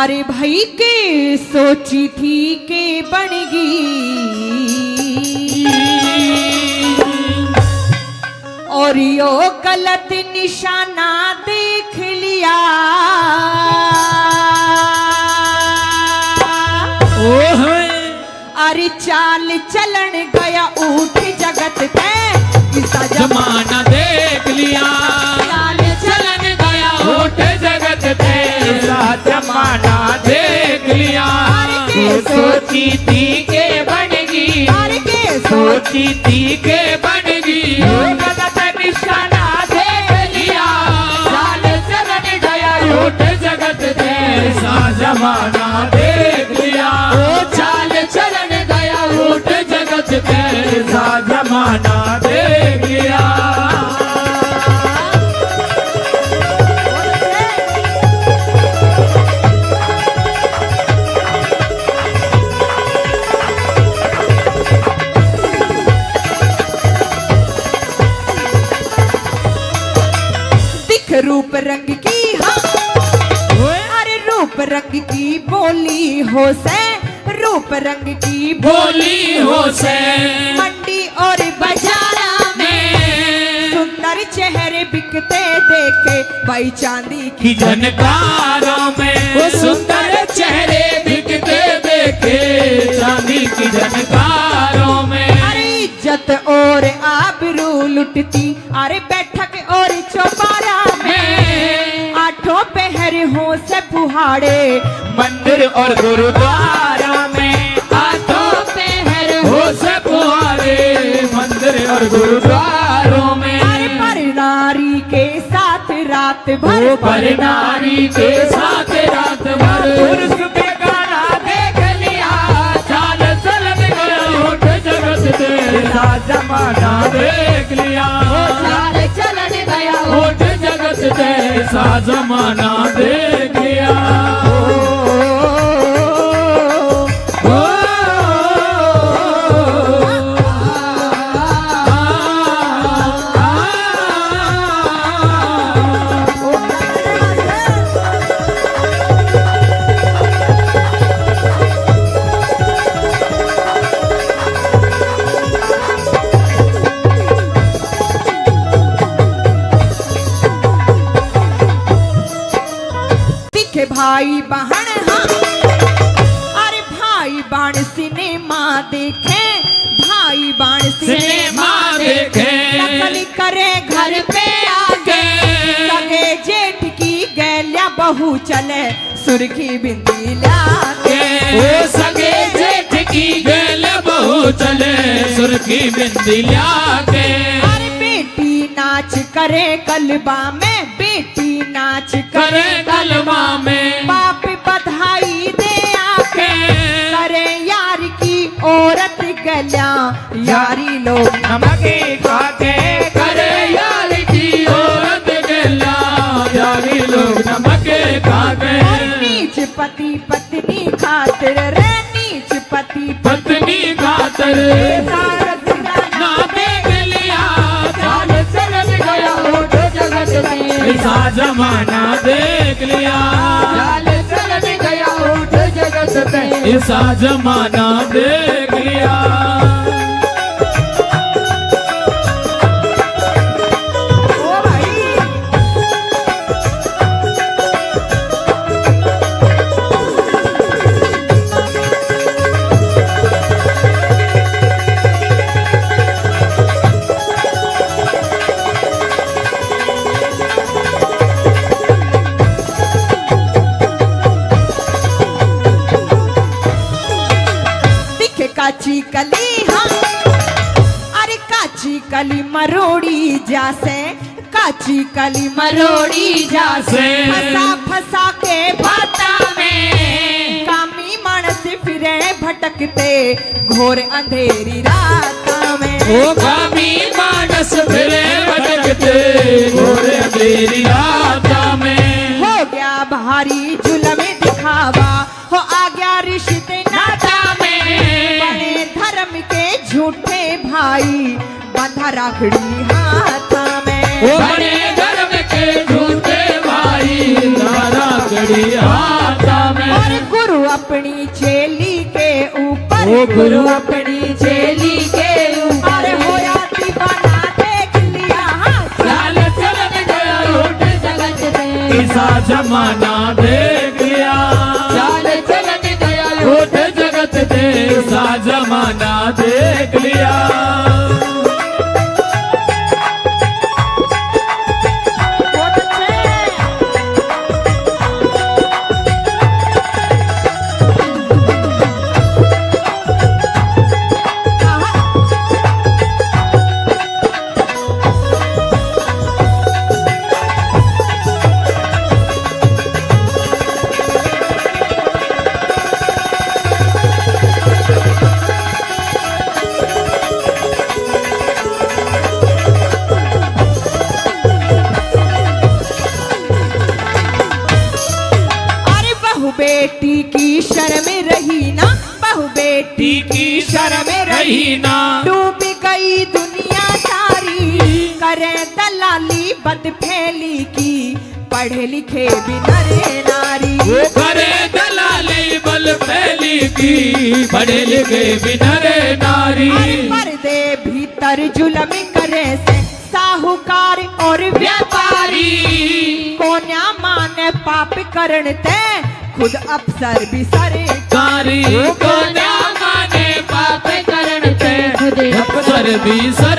अरे भाई के सोची थी के बनेगी और यो गलत निशाना देख लिया। अरे चाल चलन गया उठ जगत पे इसका जमाना देख लिया। चाल चलन गया उठ जगत पे इसका जमाना देख लिया। सोची थी के बनेगी, सोची थी के बनेगी, गलत निशाना देख लिया। चाल चलन गया उठ जगत पे इसका जमाना देख लिया। तेरा जमाना देख लिया। दिख रूप रंग की, अरे रूप रंग की बोली हो से, रूप रंग की बोली हो से, मंडी और बाजार में सुंदर चेहरे बिकते देखे भाई चांदी की झनकारों में। वो सुंदर चेहरे बिकते देखे चांदी की झनकारों में। अरे इज्जत और आबरू लुटती, अरे बैठक और चौबारा में आठों पहर हो से फुहारे मंदिर और गुरुद्वारा में। आठों पहर हो से फुहारे मंदिर और गुरुद्वारों में। अरे पर नारी के साथ रात भर, पर नारी के साथ रात भर, पुरुष पे गाना देख लिया। चाल चलन गया उठ जगत तेरा जमाना देख लिया। चाल चलन गया उठ जगत तेरा जमाना देख लिया। भाई बहन अरे भाई बहन सिनेमा देखे, भाई बहन सिनेमा देखे, नकल करे घर पे आगे, सगे जेठ की गैलिया बहू चले सुर्खी बिंदी लाके। वो सगे जेठ की गैलिया बहू चले सुर्खी बिंदी लाके। अरे बेटी नाच करे कलबा में, बेटी नाच करे कलमा में, बाप बधाई दे आके, करे यार की औरत गलिया यारी लोग नमके खाके, करे यार की औरत गलिया यारी लोग नमके खाके। नीच पति पत्नी खातिर रे, नीच पति पत्नी खातिर ऐसा जमाना देख लिया। चाल चलन गया उठ जगत पे ऐसा जमाना देख लिया। काची कली अरे काची कली मरोड़ी जासे, काची कली मरोड़ी जासे, फसा फसा के बाता में, कामी मानस फिरे भटकते घोर अंधेरी रात में। वो कामी मानस फिरे भटकते घोर अंधेरी रात में। हो गया भारी जुलम दिखावा, हो आ गया रिश्ते नाता में, बड़े धर्म के झूठे भाई बांधा राखड़ी हाथ में। बड़े धर्म के झूठे भाई बांधा राखड़ी हाथ में। वो गुरु अपनी चेली के ऊपर होया दीवाना देख लिया, लालच में गया उठ जगत से ऐसा जमाना देख लिया, लालच में गया उठ जगत से ऐसा जमाना देख लिया। बेटी की शर्म रही ना, बहू बेटी की शर्म रही ना, डूब गई दुनिया सारी करे दलाली बद फैली की, पढ़े लिखे भी नरे नारी, करे दलाली बल फैली की, पढ़े लिखे भी नरे नारी। पर्दे भीतर जुलम करे से साहूकार और व्यापारी, कोन्या माने पाप करण ते खुद अफसर भी सरकारी, कोन्या माने पाप करण ते खुद अफसर भी सर